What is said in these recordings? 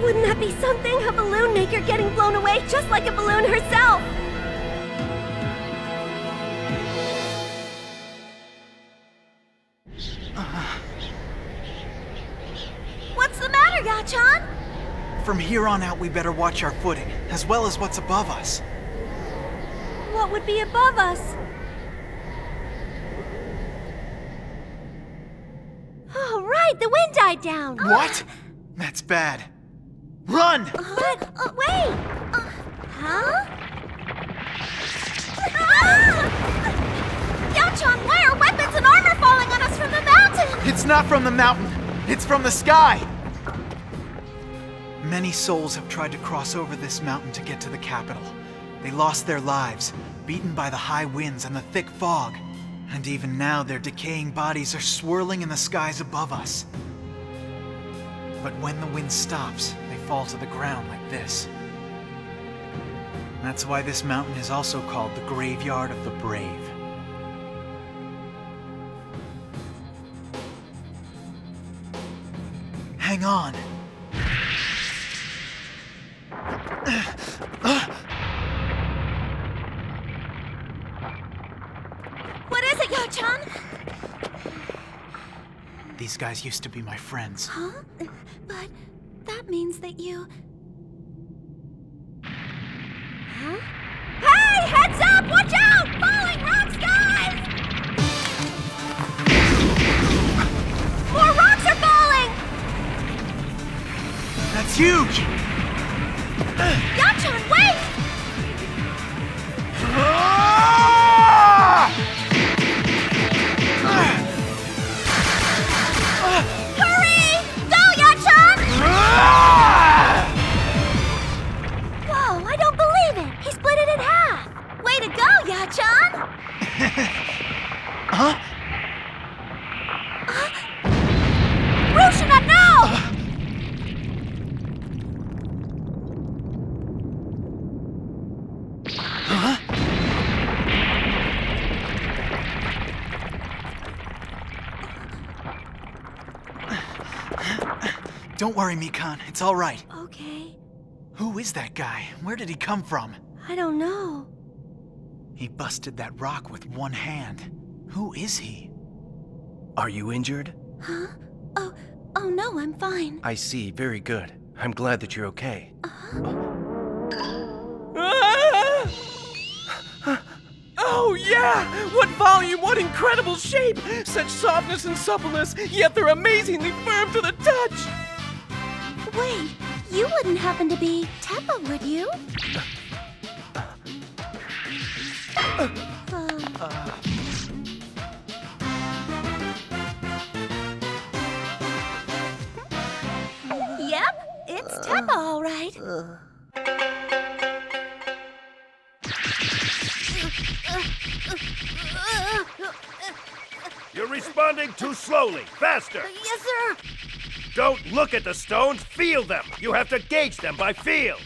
Wouldn't that be something? A balloon maker getting blown away just like a balloon herself! What's the matter, Yachan? From here on out, we better watch our footing, as well as what's above us. What would be above us? Oh, right! The wind died down! What? That's bad. Run! What? Wait! Huh? Ah! Yachan, why are weapons and armor falling on us from the mountain? It's not from the mountain. It's from the sky. Many souls have tried to cross over this mountain to get to the capital. They lost their lives, beaten by the high winds and the thick fog. And even now, their decaying bodies are swirling in the skies above us. But when the wind stops, they fall to the ground like this. That's why this mountain is also called the Graveyard of the Brave. Hang on. These guys used to be my friends. Huh? But that means that you... Huh? Hey! Heads up! Watch out! Falling rocks, guys! More rocks are falling! That's huge! Yachan, wait! Huh? Rushuna, no! Huh? Don't worry, Mikan. It's all right. Okay. Who is that guy? Where did he come from? I don't know. He busted that rock with one hand. Who is he? Are you injured? Huh? Oh no, I'm fine. I see, very good. I'm glad that you're okay. Oh yeah! What volume, what incredible shape! Such softness and suppleness, yet they're amazingly firm to the touch! Wait, you wouldn't happen to be Teppa, would you? Yep, it's Teppa, all right. You're responding too slowly. Faster. Yes, sir. Don't look at the stones. Feel them. You have to gauge them by feel.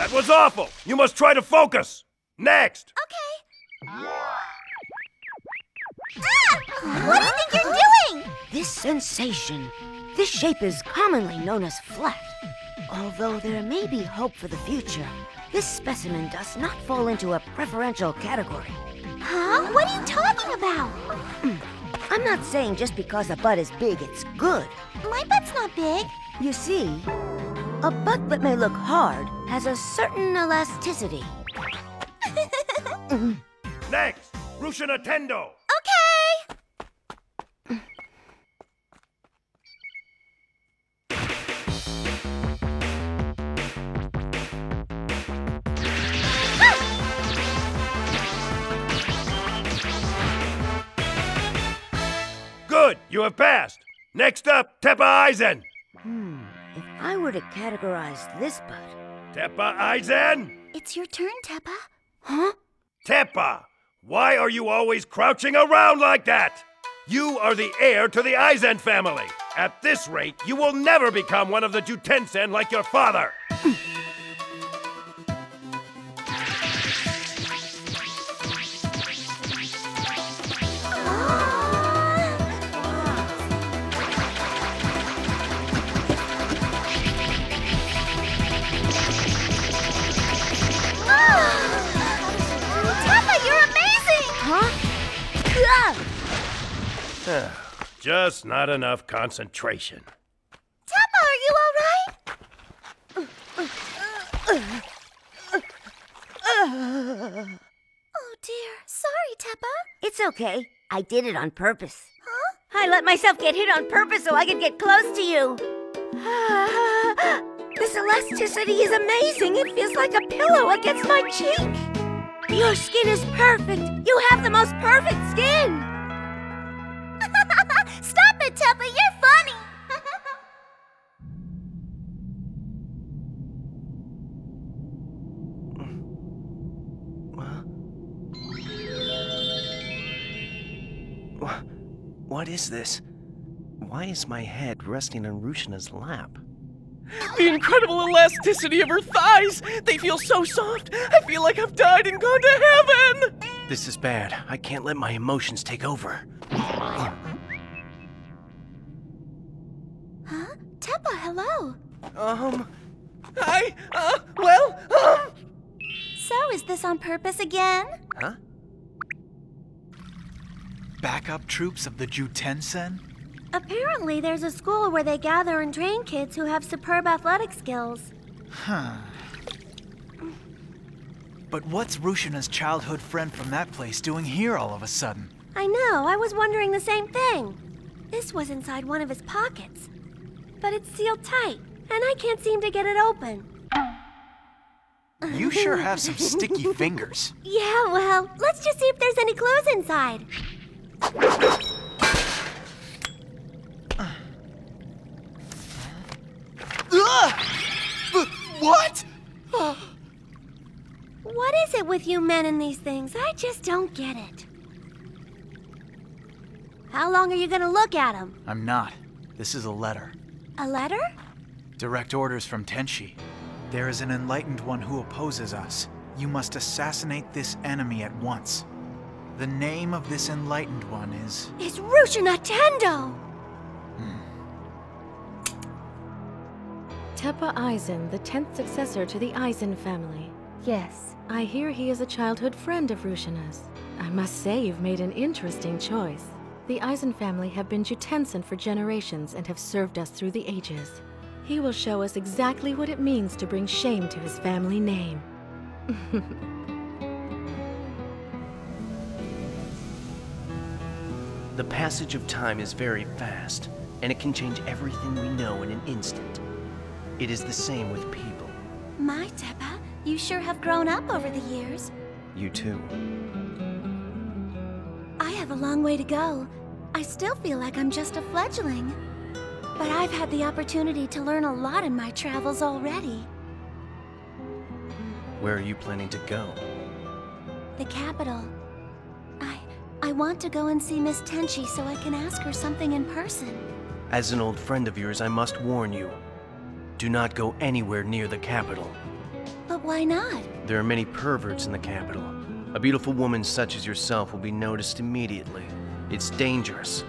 That was awful! You must try to focus! Next! Okay. What do you think you're doing? This sensation. This shape is commonly known as flat. Although there may be hope for the future, this specimen does not fall into a preferential category. Huh? What are you talking about? I'm not saying just because a butt is big, it's good. My butt's not big. You see, a butt that may look hard has a certain elasticity. Next, Rushuna Tendo. Okay. Good, you have passed. Next up, Teppa Aizen. If I were to categorize this butt... Teppa Aizen? It's your turn, Teppa. Huh? Teppa, why are you always crouching around like that? You are the heir to the Aizen family. At this rate, you will never become one of the Jutensen like your father. Just not enough concentration. Teppa, are you all right? Oh dear. Sorry, Teppa. It's okay. I did it on purpose. Huh? I let myself get hit on purpose so I could get close to you. This elasticity is amazing. It feels like a pillow against my cheek. Your skin is perfect. You have the most perfect skin. Stop it, Teppa. You're funny. What is this? Why is my head resting on Rushna's lap? The incredible elasticity of her thighs! They feel so soft! I feel like I've died and gone to heaven! This is bad. I can't let my emotions take over. Huh? Teppa, hello! Hi! So, is this on purpose again? Huh? Backup troops of the Jutensen? Apparently there's a school where they gather and train kids who have superb athletic skills. Huh. But what's Rushina's childhood friend from that place doing here all of a sudden? I know, I was wondering the same thing. This was inside one of his pockets. But it's sealed tight, and I can't seem to get it open. You sure have some sticky fingers. Yeah, well, let's just see if there's any clues inside. What? What is it with you men and these things? I just don't get it. How long are you gonna look at them? I'm not. This is a letter. A letter? Direct orders from Tenshi. There is an enlightened one who opposes us. You must assassinate this enemy at once. The name of this enlightened one is... It's Rushuna Tendo! Teppa Aizen, the 10th successor to the Aizen family. Yes, I hear he is a childhood friend of Rushina's. I must say you've made an interesting choice. The Aizen family have been Jutensen for generations and have served us through the ages. He will show us exactly what it means to bring shame to his family name. The passage of time is very fast, and it can change everything we know in an instant. It is the same with people. My Teppa, you sure have grown up over the years. You too. I have a long way to go. I still feel like I'm just a fledgling. But I've had the opportunity to learn a lot in my travels already. Where are you planning to go? The capital. I want to go and see Miss Tenchi so I can ask her something in person. As an old friend of yours, I must warn you. Do not go anywhere near the capital. But why not? There are many perverts in the capital. A beautiful woman such as yourself will be noticed immediately. It's dangerous.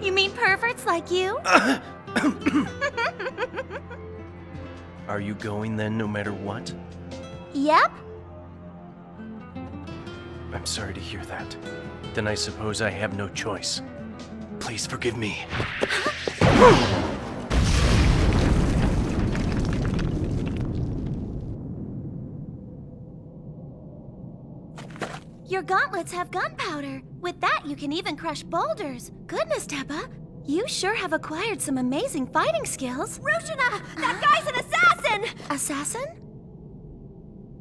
You mean perverts like you? Are you going then, no matter what? Yep. I'm sorry to hear that. Then I suppose I have no choice. Please forgive me. Your gauntlets have gunpowder. With that, you can even crush boulders. Goodness, Teppa, you sure have acquired some amazing fighting skills. Rushuna, that guy's an assassin! Assassin?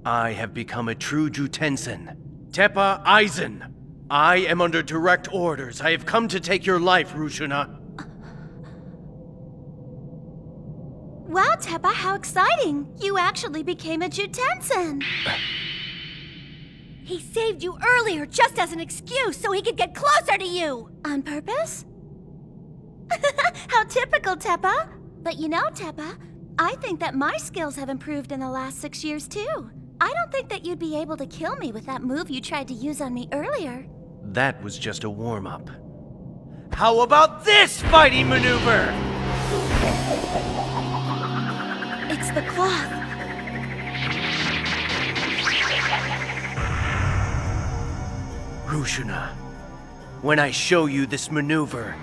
I have become a true Jutensen. Teppa Aizen! I am under direct orders. I have come to take your life, Rushuna. Wow, Teppa, how exciting! You actually became a Jutensen! He saved you earlier just as an excuse so he could get closer to you! On purpose? How typical, Teppa! But you know, Teppa, I think that my skills have improved in the last 6 years, too. I don't think that you'd be able to kill me with that move you tried to use on me earlier. That was just a warm-up. How about this fighting maneuver? It's the cloth. Rushuna, When I show you this maneuver,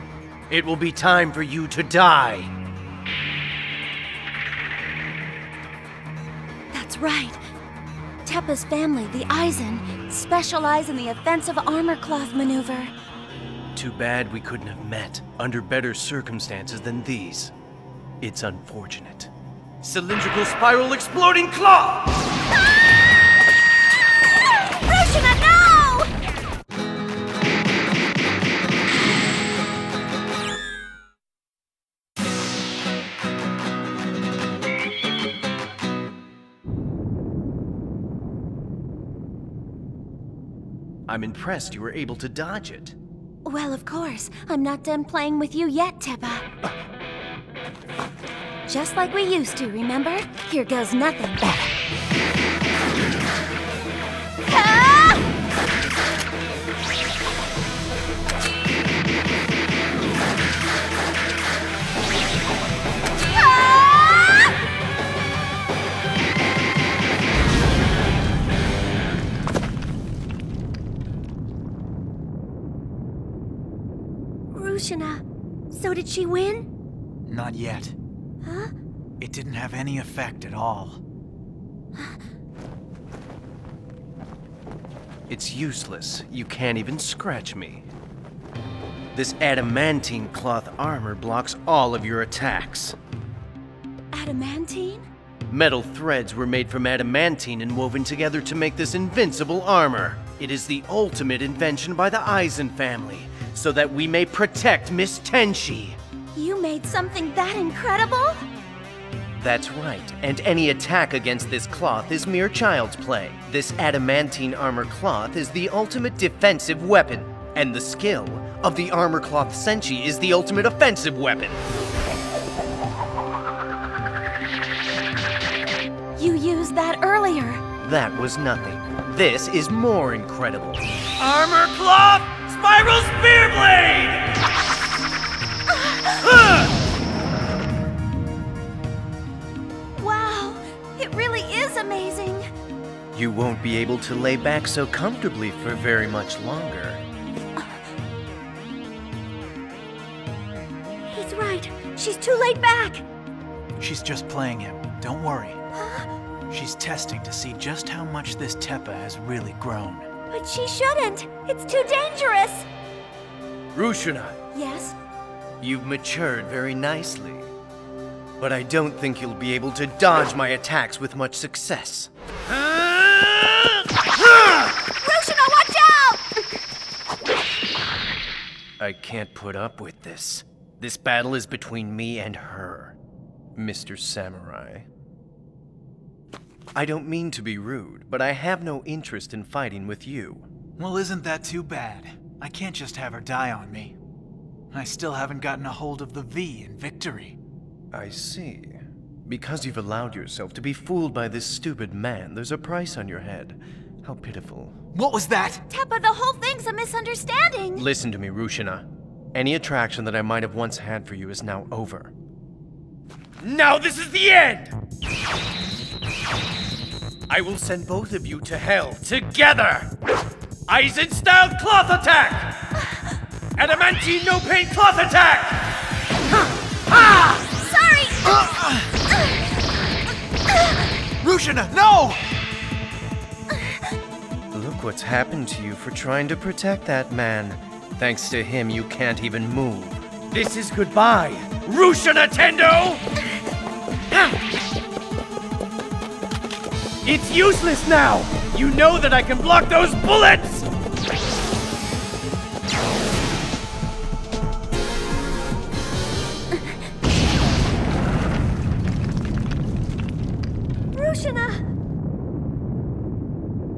it will be time for you to die. That's right. Teppa's family, the Aizen, specialize in the offensive armor cloth maneuver. Too bad we couldn't have met under better circumstances than these. It's unfortunate. Cylindrical spiral exploding claw! Ah! Rushuna, no! I'm impressed you were able to dodge it. Well, of course. I'm not done playing with you yet, Teppa. Just like we used to, remember? Here goes nothing. Rushuna, so did she win? Not yet. Huh? It didn't have any effect at all. It's useless. You can't even scratch me. This adamantine cloth armor blocks all of your attacks. Adamantine? Metal threads were made from adamantine and woven together to make this invincible armor. It is the ultimate invention by the Aizen family, so that we may protect Miss Tenshi. You made something that incredible? That's right, and any attack against this cloth is mere child's play. This adamantine armor cloth is the ultimate defensive weapon, and the skill of the armor cloth Senshi is the ultimate offensive weapon. You used that earlier. That was nothing. This is more incredible. Armor cloth spiral spear blade! Wow, it really is amazing. You won't be able to lay back so comfortably for very much longer. He's right. She's too laid back. She's just playing him. Don't worry. She's testing to see just how much this Teppa has really grown. But she shouldn't. It's too dangerous. Rushuna. Yes? You've matured very nicely. But I don't think you'll be able to dodge my attacks with much success. Rushuna, watch out! I can't put up with this. This battle is between me and her, Mr. Samurai. I don't mean to be rude, but I have no interest in fighting with you. Well, isn't that too bad? I can't just have her die on me. I still haven't gotten a hold of the V in victory. I see. Because you've allowed yourself to be fooled by this stupid man, there's a price on your head. How pitiful. What was that? Teppa, the whole thing's a misunderstanding. Listen to me, Rushuna. Any attraction that I might have once had for you is now over. Now this is the end! I will send both of you to hell together! Aizen-style cloth attack! Adamantine no-pain cloth attack! Sorry! Rushuna, no! Look what's happened to you for trying to protect that man. Thanks to him, you can't even move. This is goodbye, Rushuna Tendo! It's useless now! You know that I can block those bullets!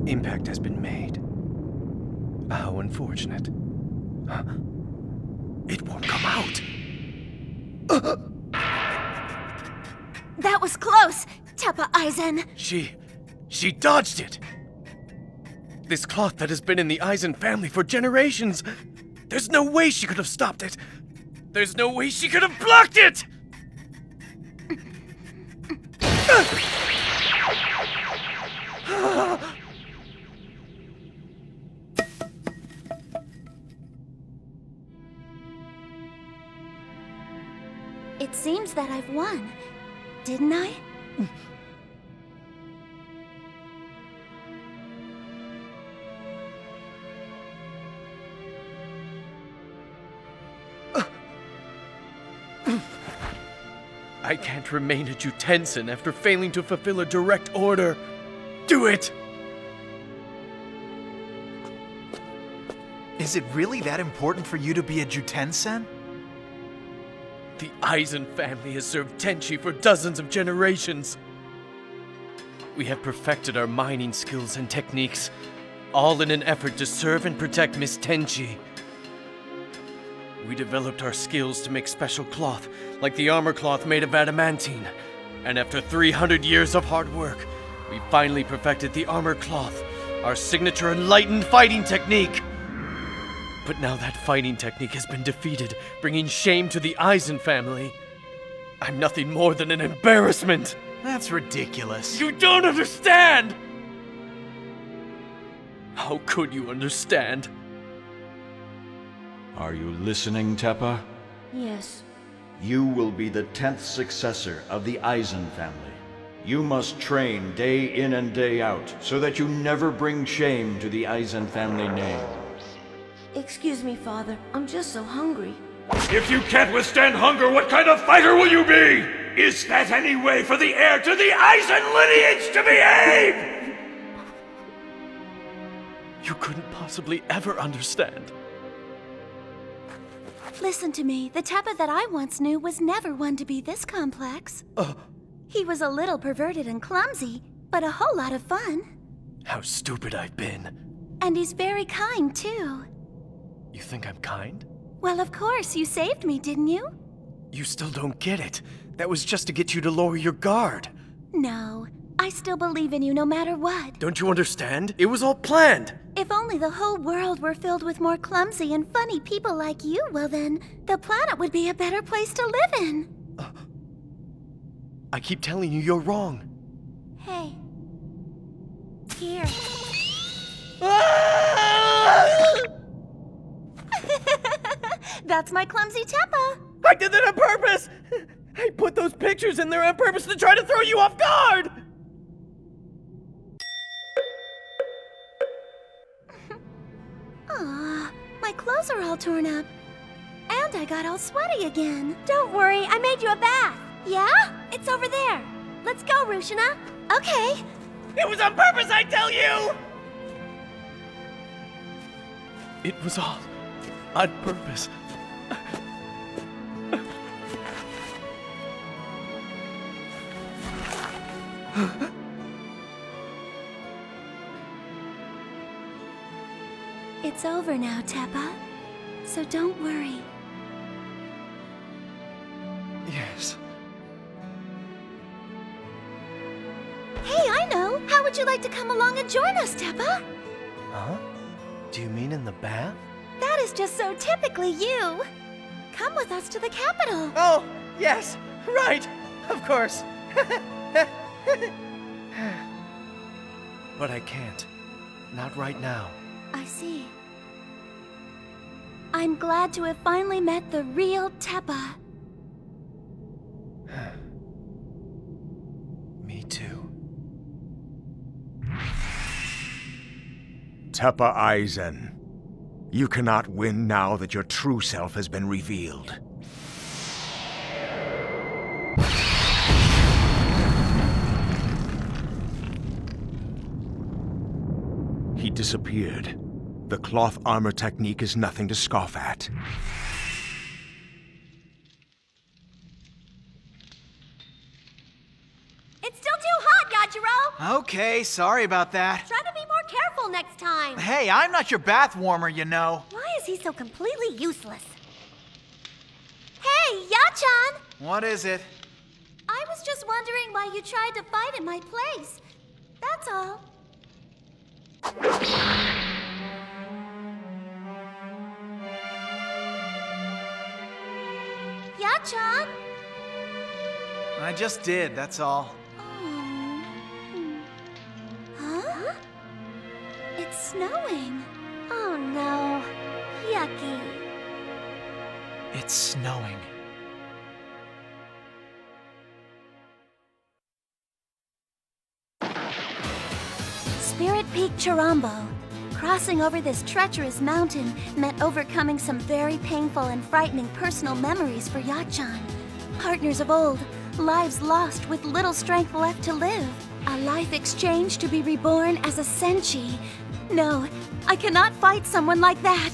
Impact has been made. How unfortunate. Huh? It won't come out. That was close, Teppa Aizen. She dodged it. This cloth that has been in the Aizen family for generations. There's no way she could have stopped it. There's no way she could have blocked it. It seems that I've won, didn't I? I can't remain a Jutensen after failing to fulfill a direct order. Do it! Is it really that important for you to be a Jutensen? The Aizen family has served Tenchi for dozens of generations. We have perfected our mining skills and techniques, all in an effort to serve and protect Miss Tenchi. We developed our skills to make special cloth, like the armor cloth made of adamantine. And after 300 years of hard work, we finally perfected the armor cloth, our signature enlightened fighting technique. But now that fighting technique has been defeated, bringing shame to the Aizen family. I'm nothing more than an embarrassment. That's ridiculous. You don't understand! How could you understand? Are you listening, Teppa? Yes. You will be the 10th successor of the Aizen family. You must train day in and day out, so that you never bring shame to the Aizen family name. Excuse me, Father. I'm just so hungry. If you can't withstand hunger, what kind of fighter will you be? Is that any way for the heir to the Aizen lineage to behave? You couldn't possibly ever understand. Listen to me, the Teppa that I once knew was never one to be this complex. He was a little perverted and clumsy, but a whole lot of fun. How stupid I've been. And he's very kind, too. You think I'm kind? Well, of course, you saved me, didn't you? You still don't get it. That was just to get you to lower your guard. No, I still believe in you no matter what. Don't you understand? It was all planned. If only the whole world were filled with more clumsy and funny people like you, well then, the planet would be a better place to live in. I keep telling you you're wrong. Hey. Here. That's my clumsy Teppa. I did that on purpose! I put those pictures in there on purpose to try to throw you off guard! Aw, my clothes are all torn up. And I got all sweaty again. Don't worry, I made you a bath. Yeah? It's over there. Let's go, Rushuna. Okay. It was on purpose, I tell you! It was all on purpose. It's over now, Teppa. So don't worry. Yes. Hey, I know! How would you like to come along and join us, Teppa? Huh? Do you mean in the bath? That is just so typically you! Come with us to the capital! Oh, yes! Right! Of course! But I can't. Not right now. I see. I'm glad to have finally met the real Teppa. Me too. Teppa Aizen, you cannot win now that your true self has been revealed. He disappeared. The cloth armor technique is nothing to scoff at. It's still too hot, Gajiro! Okay, sorry about that. Try to be more careful next time. Hey, I'm not your bath warmer, you know. Why is he so completely useless? Hey, Yachan! What is it? I was just wondering why you tried to fight in my place. That's all. Yachan? I just did, that's all. Oh. Huh? It's snowing. Oh no. Yucky. It's snowing. Spirit Peak Chirombo. Crossing over this treacherous mountain meant overcoming some very painful and frightening personal memories for Yachan. Partners of old, lives lost with little strength left to live. A life exchange to be reborn as a Tenchi. No, I cannot fight someone like that.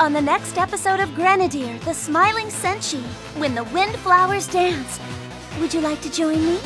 On the next episode of Grenadier, the Smiling Tenchi, when the wind flowers dance. Would you like to join me?